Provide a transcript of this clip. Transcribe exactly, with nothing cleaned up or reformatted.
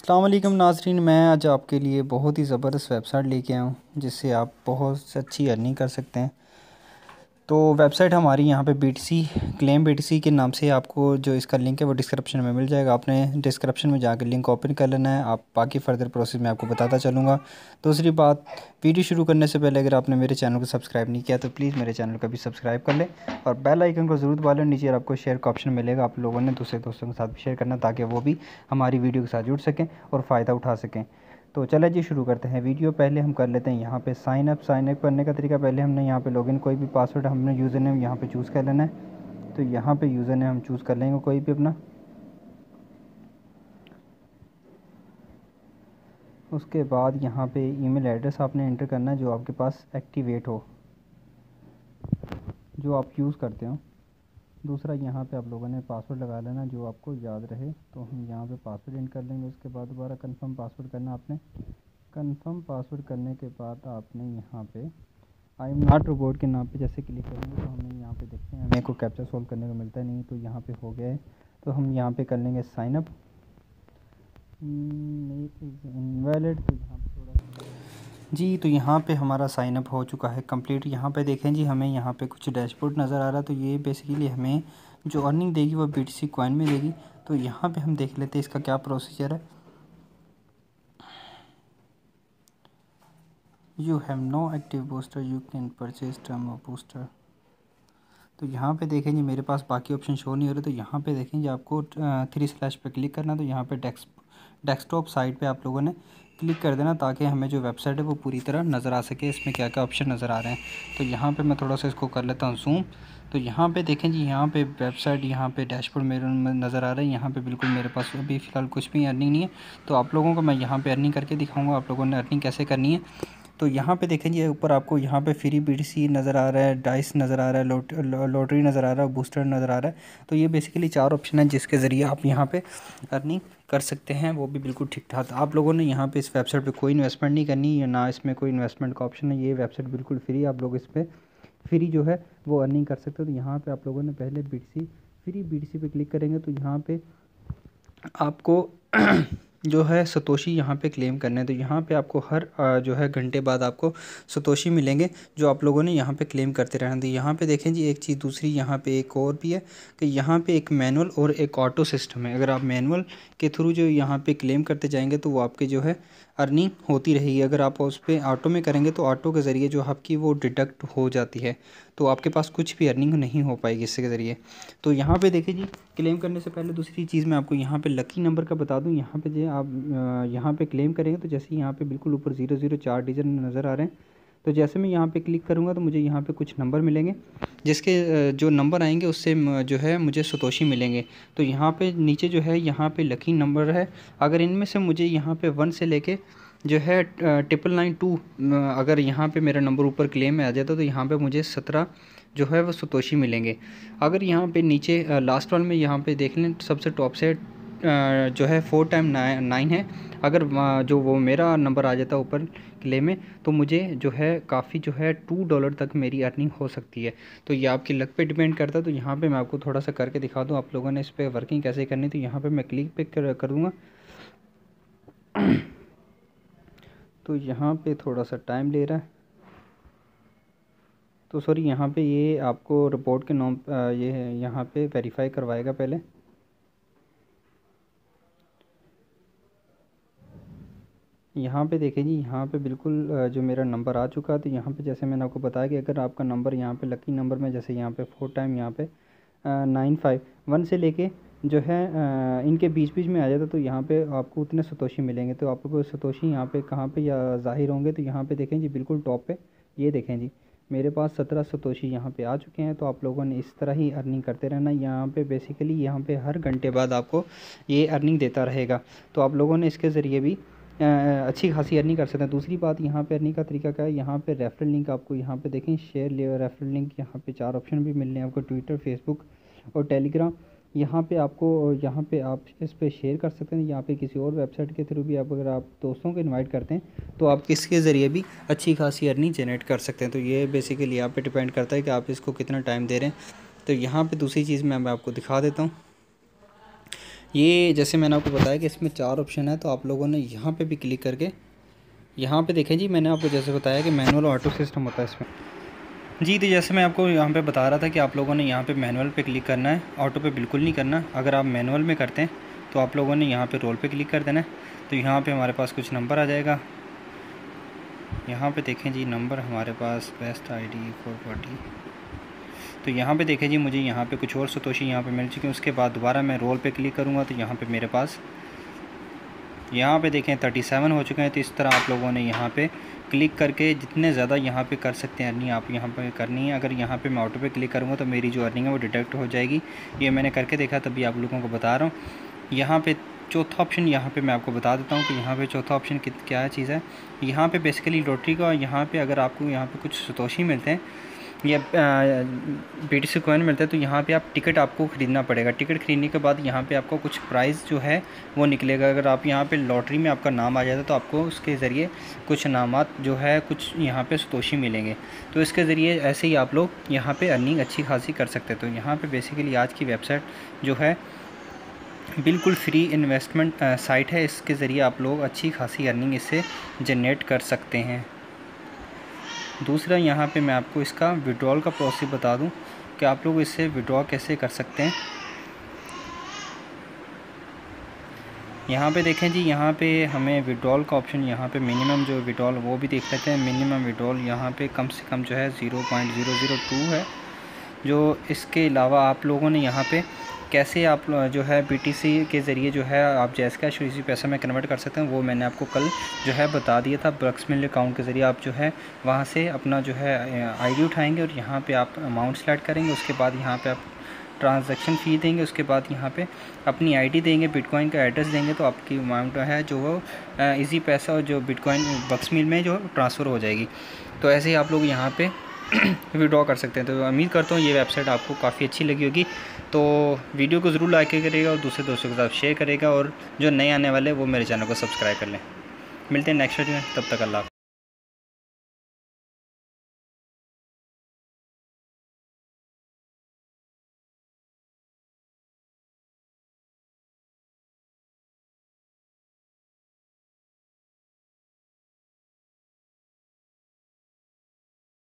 अस्सलाम वालेकुम नाज़रीन, मैं आज आपके लिए बहुत ही ज़बरदस्त वेबसाइट लेके आया हूँ जिससे आप बहुत अच्छी अर्निंग कर सकते हैं। तो वेबसाइट हमारी यहाँ पे बीटीसी क्लेम बीटीसी के नाम से, आपको जो इसका लिंक है वो डिस्क्रिप्शन में मिल जाएगा। आपने डिस्क्रिप्शन में जाकर लिंक ओपन कर लेना है। आप बाकी फर्दर प्रोसेस में आपको बताता चलूँगा। दूसरी बात, वीडियो शुरू करने से पहले अगर आपने मेरे चैनल को सब्सक्राइब नहीं किया तो प्लीज़ मेरे चैनल को भी सब्सक्राइब कर लें और बेल आइकन को ज़रूर दबा लें। नीचे आपको शेयर का ऑप्शन मिलेगा, आप लोगों ने दूसरे दोस्तों के साथ भी शेयर करना ताकि वो भी हमारी वीडियो के साथ जुड़ सकें और फ़ायदा उठा सकें। तो चले जी शुरू करते हैं वीडियो। पहले हम कर लेते हैं यहाँ पे साइन अप। साइन अप करने का तरीका, पहले हमने यहाँ पे लॉगिन, कोई भी पासवर्ड हमने यूज़र नेम यहाँ पे चूज़ कर लेना है। तो यहाँ पे यूज़र नेम हम चूज़ कर लेंगे कोई भी अपना। उसके बाद यहाँ पे ईमेल एड्रेस आपने एंटर करना है जो आपके पास एक्टिवेट हो, जो आप यूज़ करते हो। दूसरा, यहाँ पे आप लोगों ने पासवर्ड लगा लेना जो आपको याद रहे। तो हम यहाँ पे पासवर्ड एंटर कर लेंगे। उसके बाद दोबारा कंफर्म पासवर्ड करना आपने। कंफर्म पासवर्ड करने के बाद आपने यहाँ पे आई एम नॉट रोबोट के नाम पे जैसे क्लिक करेंगे तो हमें यहाँ पे देखते हैं हमें को कैप्चा सॉल्व करने को मिलता नहीं। तो यहाँ पे हो गया है, तो हम यहाँ पे कर लेंगे साइनअप। इनवैलिड, तो यहाँ पर जी, तो यहाँ पे हमारा साइनअप हो चुका है कंप्लीट। यहाँ पे देखें जी, हमें यहाँ पे कुछ डैशबोर्ड नज़र आ रहा है। तो ये बेसिकली हमें जो अर्निंग देगी वो बीटीसी कॉइन में देगी। तो यहाँ पे हम देख लेते हैं इसका क्या प्रोसीजर है। You have no active booster, you can purchase term of booster. तो यहाँ पे देखें जी, मेरे पास बाकी ऑप्शन शो नहीं हो रहे। तो यहाँ पे देखें जी, आपको थ्री स्लैश पे क्लिक करना। तो यहाँ पे डेस्क डेस्कटॉप साइड पे आप लोगों ने क्लिक कर देना ताकि हमें जो वेबसाइट है वो पूरी तरह नज़र आ सके, इसमें क्या क्या ऑप्शन नज़र आ रहे हैं। तो यहाँ पे मैं थोड़ा सा इसको कर लेता हूँ जूम। तो यहाँ पे देखें जी, यहाँ पे वेबसाइट, यहाँ पे डैशबोर्ड मेरे नज़र आ रहा है। यहाँ पे बिल्कुल मेरे पास अभी फ़िलहाल कुछ भी अर्निंग नहीं है। तो आप लोगों को मैं यहाँ पर अर्निंग करके दिखाऊँगा आप लोगों ने अर्निंग कैसे करनी है। तो यहाँ पे देखें जी, ऊपर आपको यहाँ पे फ्री बीटीसी नज़र आ रहा है, डाइस नज़र आ रहा है, लॉट लॉटरी नज़र आ रहा है, बूस्टर नज़र आ रहा है। तो ये बेसिकली चार ऑप्शन हैं जिसके ज़रिए आप यहाँ पे अर्निंग कर सकते हैं, वो भी बिल्कुल ठीक ठाक। आप लोगों ने यहाँ पे इस वेबसाइट पे कोई इन्वेस्टमेंट नहीं करनी, ना इसमें कोई इन्वेस्टमेंट का ऑप्शन है। ये वेबसाइट बिल्कुल फ्री, आप लोग इस पर फ्री जो है वो अर्निंग कर सकते हो। तो यहाँ पर आप लोगों ने पहले बीटीसी फ्री बीटीसी पे क्लिक करेंगे। तो यहाँ पर आपको जो है सतोशी यहाँ पे क्लेम करना है। तो यहाँ पे आपको हर जो है घंटे बाद आपको सतोशी मिलेंगे जो आप लोगों ने यहाँ पे क्लेम करते रहना। तो यहाँ पे देखें जी, एक चीज़ दूसरी यहाँ पे एक और भी है कि यहाँ पे एक मैनुअल और एक ऑटो सिस्टम है। अगर आप मैनुअल के थ्रू जो यहाँ पे क्लेम करते जाएंगे तो वो आपके जो है अर्निंग होती रहेगी। अगर आप उस पर ऑटो में करेंगे तो ऑटो के ज़रिए जो आपकी वो डिडक्ट हो जाती है, तो आपके पास कुछ भी अर्निंग नहीं हो पाएगी इसके ज़रिए। तो यहाँ पे देखें जी, क्लेम करने से पहले दूसरी चीज़ मैं आपको यहाँ पे लकी नंबर का बता दूँ। यहाँ पे जो आप यहाँ पे क्लेम करेंगे तो जैसे यहाँ पे बिल्कुल ऊपर ज़ीरो ज़ीरो चार डिजिट नज़र आ रहे हैं। तो जैसे मैं यहाँ पे क्लिक करूँगा तो मुझे यहाँ पे कुछ नंबर मिलेंगे, जिसके जो नंबर आएंगे उससे जो है मुझे सतोशी मिलेंगे। तो यहाँ पे नीचे जो है यहाँ पे लकी नंबर है। अगर इनमें से मुझे यहाँ पे वन से लेके जो है ट्रिपल नाइन टू, अगर यहाँ पे मेरा नंबर ऊपर क्लेम में आ जाता तो यहाँ पे मुझे सत्रह जो है वो सतोशी मिलेंगे। अगर यहाँ पे नीचे लास्ट वाल में यहाँ पे देख लें, सबसे टॉप से जो है फोर टाइम नाइन नाइन है। अगर जो वो मेरा नंबर आ जाता ऊपर क्लेम में तो मुझे जो है काफ़ी जो है टू डॉलर तक मेरी अर्निंग हो सकती है। तो ये आपकी लक पे डिपेंड करता है। तो यहाँ पे मैं आपको थोड़ा सा करके दिखा दूँ आप लोगों ने इस पर वर्किंग कैसे करनी। तो यहाँ पे मैं क्लिक पे कर, कर दूँगा। तो यहाँ पे थोड़ा सा टाइम ले रहा है। तो सॉरी, यहाँ पे ये आपको रिपोर्ट के नाम ये यह यहाँ पे वेरीफाई करवाएगा पहले। यहाँ पे देखें जी, यहाँ पे बिल्कुल जो मेरा नंबर आ चुका है। तो यहाँ पे जैसे मैंने आपको बताया कि अगर आपका नंबर यहाँ पे लकी नंबर में जैसे यहाँ पे फोर टाइम यहाँ पे नाइन फाइव वन से लेके जो है आ, इनके बीच बीच में आ जाता तो यहाँ पे आपको उतने सतोशी मिलेंगे। तो आपको सतोशी यहाँ पे कहाँ पे या ज़ाहिर होंगे, तो यहाँ पे देखें जी बिल्कुल टॉप पे ये देखें जी मेरे पास सत्रह सतोशी यहाँ पे आ चुके हैं। तो आप लोगों ने इस तरह ही अर्निंग करते रहना। यहाँ पे बेसिकली यहाँ पे हर घंटे बाद आपको ये अर्निंग देता रहेगा। तो आप लोगों ने इसके ज़रिए भी आ, अच्छी खासी अर्निंग कर सकते हैं। दूसरी बात, यहाँ पे अर्निंग का तरीका क्या है, यहाँ पे रेफरल लिंक आपको यहाँ पे देखें शेयर रेफरल लिंक, यहाँ पे चार ऑप्शन भी मिलने हैं आपको, ट्विटर, फेसबुक और टेलीग्राम। यहाँ पे आपको यहाँ पे आप इस पे शेयर कर सकते हैं। यहाँ पे किसी और वेबसाइट के थ्रू भी आप अगर आप दोस्तों को इनवाइट करते हैं तो आप इसके ज़रिए भी अच्छी खासी अर्निंग जनरेट कर सकते हैं। तो ये बेसिकली आप पे डिपेंड करता है कि आप इसको कितना टाइम दे रहे हैं। तो यहाँ पे दूसरी चीज़ मैं, मैं आपको दिखा देता हूँ। ये जैसे मैंने आपको बताया कि इसमें चार ऑप्शन है, तो आप लोगों ने यहाँ पे भी क्लिक करके यहाँ पे देखें जी। मैंने आपको जैसे बताया कि मैनुअल ऑटो सिस्टम होता है इसमें जी। तो जैसे मैं आपको यहाँ पे बता रहा था कि आप लोगों ने यहाँ पे मैनुअल पे क्लिक करना है, ऑटो पे बिल्कुल नहीं करना। अगर आप मैनुअल में करते हैं तो आप लोगों ने यहाँ पे रोल पे क्लिक कर देना है। तो यहाँ पे हमारे पास कुछ नंबर आ जाएगा, यहाँ पे देखें जी नंबर हमारे पास best I D four forty. तो यहाँ पे देखें जी मुझे यहाँ पे कुछ और सतोशी यहाँ पे मिल चुकी है। उसके बाद दोबारा मैं रोल पे क्लिक करूँगा तो यहाँ पे मेरे पास यहाँ पे देखें सैंतीस हो चुके हैं। तो इस तरह आप लोगों ने यहाँ पे क्लिक करके जितने ज़्यादा यहाँ पे कर सकते हैं अर्निंग आप यहाँ पे करनी है। अगर यहाँ पे मैं ऑटो पे क्लिक करूँगा तो मेरी जो अर्निंग है वो डिडक्ट हो जाएगी। ये मैंने करके देखा तभी आप लोगों को बता रहा हूँ। यहाँ पे चौथा ऑप्शन यहाँ पे मैं आपको बता देता हूँ कि यहाँ पे चौथा ऑप्शन क्या चीज़ है। यहाँ पे बेसिकली लॉटरी का, यहाँ पे अगर आपको यहाँ पे कुछ सतोशी मिलते हैं या बीटीसी कॉइन मिलता है तो यहाँ पे आप टिकट आपको ख़रीदना पड़ेगा। टिकट खरीदने के बाद यहाँ पे आपको कुछ प्राइस जो है वो निकलेगा। अगर आप यहाँ पे लॉटरी में आपका नाम आ जाता है तो आपको उसके ज़रिए कुछ नामात जो है कुछ यहाँ पे सतोशी मिलेंगे। तो इसके ज़रिए ऐसे ही आप लोग यहाँ पे अर्निंग अच्छी खासी कर सकते हैं। तो यहाँ पर बेसिकली आज की वेबसाइट जो है बिल्कुल फ्री इन्वेस्टमेंट साइट है। इसके ज़रिए आप लोग अच्छी खासी अर्निंग इससे जनरेट कर सकते हैं। दूसरा यहाँ पे मैं आपको इसका विड्रॉल का प्रोसेस बता दूं कि आप लोग इससे विड्रॉ कैसे कर सकते हैं। यहाँ पे देखें जी, यहाँ पे हमें विड्रॉल का ऑप्शन, यहाँ पे मिनिमम जो विड्रॉल वो भी देख लेते हैं। मिनिमम विड्रॉल यहाँ पे कम से कम जो है zero point zero zero two है। जो इसके अलावा आप लोगों ने यहाँ पे कैसे आप जो है बीटीसी के ज़रिए जो है आप जैस कैश इजी पैसा में कन्वर्ट कर सकते हैं वो मैंने आपको कल जो है बता दिया था। ब्रक्स मिल अकाउंट के ज़रिए आप जो है वहाँ से अपना जो है आईडी उठाएंगे और यहाँ पे आप अमाउंट सेलेक्ट करेंगे। उसके बाद यहाँ पे आप ट्रांजैक्शन फ़ी देंगे, उसके बाद यहाँ पे अपनी आईडी देंगे, बिटकॉइन का एड्रेस देंगे तो आपकी अमाउंट है जो वो ईजी पैसा और जो बिटकॉइन ब्रक्स मिल में जो ट्रांसफ़र हो जाएगी। तो ऐसे ही आप लोग यहाँ पर विड्रॉ कर सकते हैं। तो उम्मीद करता हूँ ये वेबसाइट आपको काफ़ी अच्छी लगी होगी। तो वीडियो को ज़रूर लाइक करिएगा और दूसरे दोस्तों के साथ शेयर करिएगा और जो नए आने वाले वो मेरे चैनल को सब्सक्राइब कर लें। मिलते हैं नेक्स्ट वीडियो में, तब तक अल्लाह हाफ़िज़।